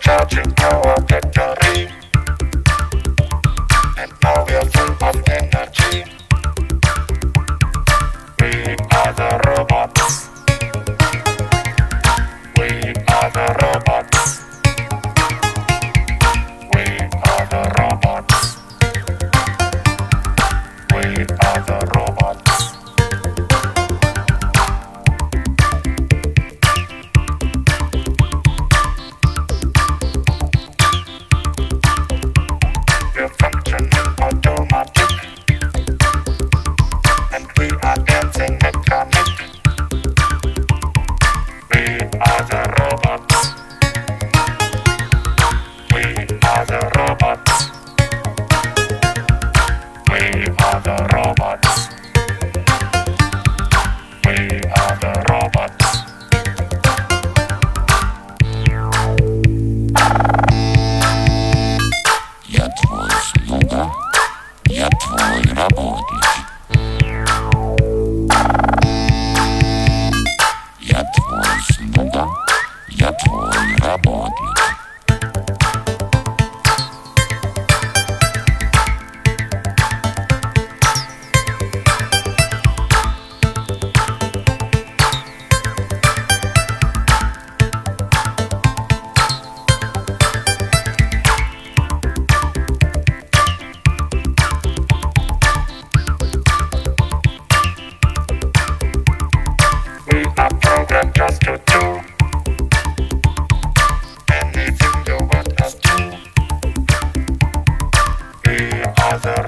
Charging power battery, and now we are full of energy. We are the robots. We are the robots. We are the robots. We are the robots. Other